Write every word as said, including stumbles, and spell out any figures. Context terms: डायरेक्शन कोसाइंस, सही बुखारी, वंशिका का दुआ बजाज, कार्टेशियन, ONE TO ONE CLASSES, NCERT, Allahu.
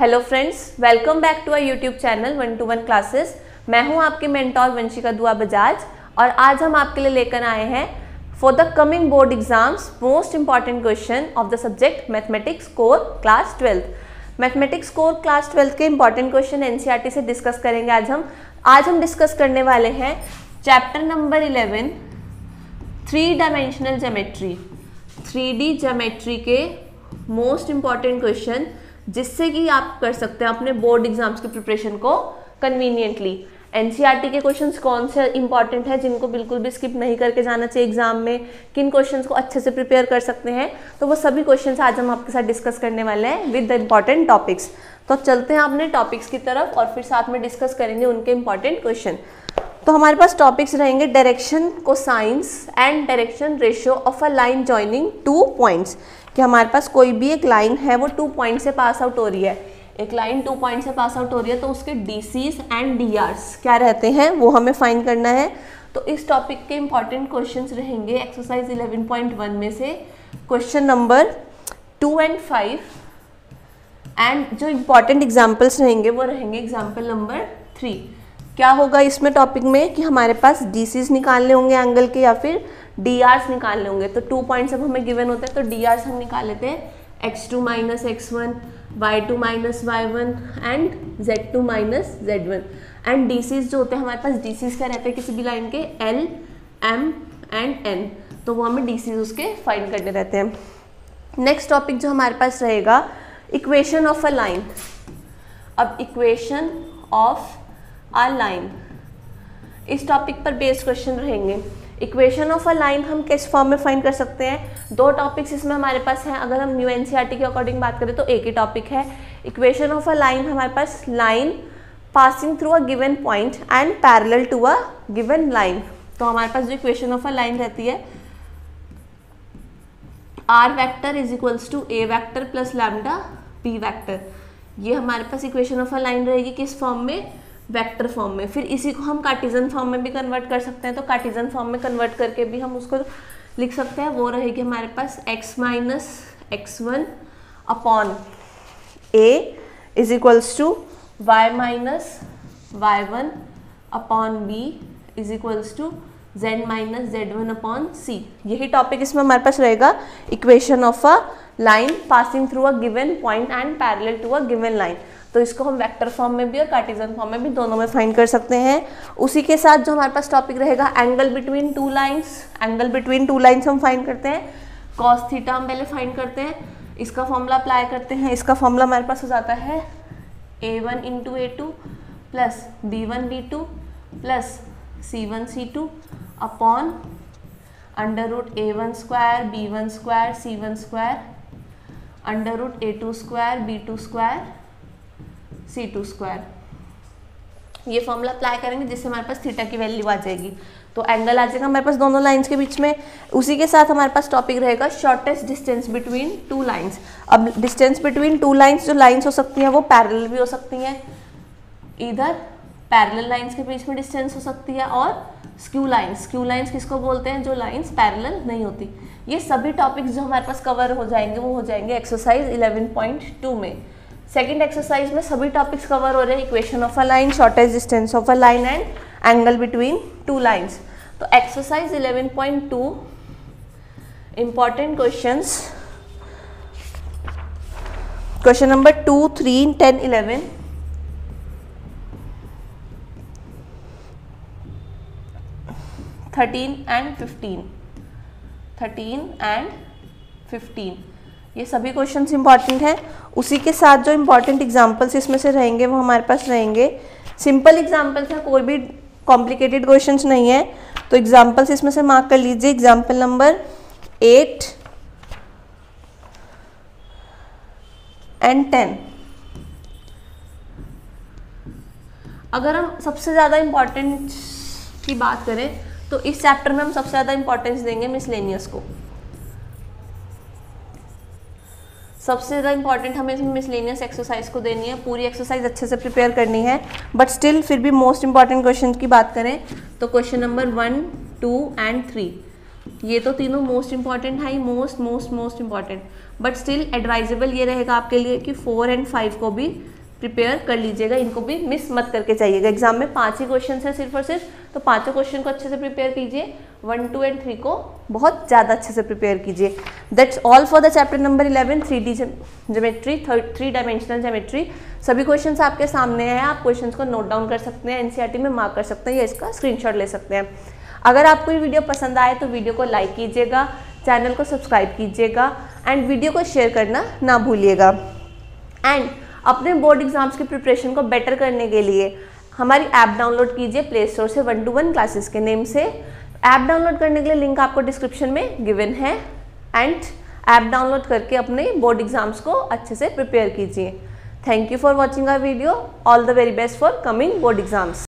Hello friends, welcome back to our YouTube channel one to one classes. मैं हूं आपकी mentor वंशिका का दुआ बजाज और आज हम आपके लिए लेकर आए हैं for the coming board exams most important question of the subject mathematics core class twelfth. Mathematics core class twelfth के इंपॉर्टेंट क्वेश्चन एनसीईआरटी से डिस्कस करेंगे आज हम। आज हम डिस्कस करने वाले हैं chapter number eleven three dimensional geometry, three D geometry के मोस्ट इंपॉर्टेंट क्वेश्चन, जिससे कि आप कर सकते हैं अपने बोर्ड एग्जाम्स की प्रिपरेशन को कन्वीनियंटली। एनसीईआरटी के क्वेश्चंस कौन से इंपॉर्टेंट हैं जिनको बिल्कुल भी स्किप नहीं करके जाना चाहिए एग्जाम में, किन क्वेश्चंस को अच्छे से प्रिपेयर कर सकते हैं, तो वो सभी क्वेश्चंस आज हम आपके साथ डिस्कस करने वाले हैं विद द इम्पॉर्टेंट टॉपिक्स। तो चलते हैं अपने टॉपिक्स की तरफ और फिर साथ में डिस्कस करेंगे उनके इम्पॉर्टेंट क्वेश्चन। तो हमारे पास टॉपिक्स रहेंगे डायरेक्शन कोसाइंस and direction ratio of a line joining two points, कि हमारे पास कोई भी एक लाइन है वो टू पॉइंट से पास आउट हो रही है, एक लाइन टू पॉइंट से पास आउट हो रही है तो उसके D Cs and D Rs क्या रहते हैं वो हमें फाइंड करना है। तो इस टॉपिक के इम्पॉर्टेंट क्वेश्चंस रहेंगे एक्सरसाइज इलेवन पॉइंट वन में से question number two and five, and जो इम्पॉर्टेंट एग्जाम्पल्स रहेंगे वो रहेंगे एग्जाम्पल नंबर थ्री। क्या होगा इसमें टॉपिक में कि हमारे पास डी सीज निकालने होंगे एंगल के या फिर डी आर्स निकालने होंगे। तो टू पॉइंट्स अब हमें गिवन होते हैं तो डी आर्स हम निकाल लेते हैं x two minus x one, y two minus y one and z two minus z one. And D Cs जो होते हैं हमारे पास, डी सीज क्या रहते हैं किसी भी लाइन के एल एम एंड एन, तो वो हमें डी सीज उसके फाइंड करने रहते हैं। नेक्स्ट टॉपिक जो हमारे पास रहेगा इक्वेशन ऑफ अ लाइन। अब इक्वेशन ऑफ अ लाइन इस टॉपिक पर बेस्ड क्वेश्चन रहेंगे। इक्वेशन ऑफ अ लाइन हम किस फॉर्म में फाइंड कर सकते हैं, दो टॉपिक्स इसमें हमारे पास हैं। अगर हम न्यू एनसीईआरटी के अकॉर्डिंग बात करें तो एक ही टॉपिक है। इक्वेशन ऑफ अ लाइन हमारे पास line passing through a given point and parallel to a given line. तो हमारे पास जो इक्वेशन ऑफ अ लाइन रहती है r vector is equals to a vector plus lambda b vector, ये हमारे पास इक्वेशन ऑफ अ लाइन रहेगी किस फॉर्म में, वेक्टर फॉर्म में। फिर इसी को हम कार्टेशियन फॉर्म में भी कन्वर्ट कर सकते हैं, तो कार्टेशियन फॉर्म में कन्वर्ट करके भी हम उसको लिख सकते हैं। वो रहेगी हमारे पास x minus x one upon a is equals to y minus y one upon b is equals to z minus z one upon c. यही टॉपिक इसमें हमारे पास रहेगा equation of a line passing through a given point and parallel to a given line. तो इसको हम vector form में भी और कार्टेशियन फॉर्म में भी दोनों में फाइंड कर सकते हैं। उसी के साथ जो हमारे पास टॉपिक रहेगा angle between two lines, angle between two lines हम फाइंड करते हैं। कॉस थीटा हम पहले फाइंड करते हैं, इसका फॉर्मूला अप्लाई करते हैं। इसका फॉर्मूला हमारे पास हो जाता है a one into a two plus b one b two plus c one c two upon under root a one square b one square c one square under root a two square b two square c two square. ये formula apply करेंगे जिससे हमारे पास theta की value आ जाएगी, तो angle आ जाएगा हमारे पास दोनों लाइंस के बीच में। उसी के साथ हमारे पास टॉपिक रहेगा shortest distance between two lines. अब डिस्टेंस बिटवीन टू लाइंस जो लाइंस हो सकती हैं वो पैरेलल भी हो सकती हैं, इधर पैरेलल लाइंस के बीच में डिस्टेंस हो सकती है, और स्क्यू लाइंस, स्क्यू लाइंस किसको बोलते हैं, जो लाइंस पैरेलल नहीं होती। ये सभी टॉपिक्स जो हमारे पास कवर हो जाएंगे वो हो जाएंगे एक्सरसाइज इलेवन पॉइंट टू में। सेकंड एक्सरसाइज में सभी टॉपिक्स कवर हो रहे हैं, equation of a line, shortest distance of a line and angle between two lines. तो exercise eleven point two important questions question number two, three, ten, eleven. Thirteen and fifteen thirteen and fifteen ये सभी questions important हैं। उसी के साथ जो important examples इसमें से रहेंगे वो हमारे पास रहेंगे सिंपल एग्जांपल्स हैं, कोई भी कॉम्प्लिकेटेड क्वेश्चंस नहीं है। तो एग्जांपल्स इसमें से मार्क कर लीजिए example number eight and ten. अगर हम सबसे ज़्यादा इम्पॉर्टेंट की बात करें तो इस चैप्टर में हम सबसे ज़्यादा इंपॉर्टेंस देंगे मिसलेनियस को। सबसे ज़्यादा इंपॉर्टेंट हमें इसमें मिसलेनियस एक्सरसाइज को देनी है, पूरी एक्सरसाइज अच्छे से प्रिपेयर करनी है। बट स्टिल फिर भी मोस्ट इंपॉर्टेंट क्वेश्चन की बात करें तो question number one, two and three. ये तो तीनों मोस्ट इम्पॉर्टेंट है ही, most most most important, but still advisable ये रहेगा आपके लिए कि फोर एंड फाइव को भी प्रिपेयर कर लीजिएगा, इनको भी मिस मत करके जाइएगा। एग्जाम में पाँच ही क्वेश्चन है सिर्फ और सिर्फ, तो पाँचों क्वेश्चन को अच्छे से प्रिपेयर कीजिए। वन टू एंड थ्री को बहुत ज़्यादा अच्छे से प्रिपेयर कीजिए। That's all for the chapter number eleven three D geometry, three dimensional geometry. सभी क्वेश्चन आपके सामने हैं, आप क्वेश्चन को नोट डाउन कर सकते हैं, एनसीईआरटी में मार्क कर सकते हैं या इसका स्क्रीनशॉट ले सकते हैं। अगर आपको ये वीडियो पसंद आए तो वीडियो को लाइक कीजिएगा, चैनल को सब्सक्राइब कीजिएगा एंड वीडियो को शेयर करना ना भूलिएगा। एंड अपने बोर्ड एग्जाम्स की प्रिपरेशन को बेटर करने के लिए हमारी ऐप डाउनलोड कीजिए प्ले स्टोर से, वन टू वन क्लासेस के नेम से। ऐप डाउनलोड करने के लिए लिंक आपको डिस्क्रिप्शन में गिवन है, एंड ऐप डाउनलोड करके अपने बोर्ड एग्जाम्स को अच्छे से प्रिपेयर कीजिए। Thank you for watching our video, all the very best for coming board exams.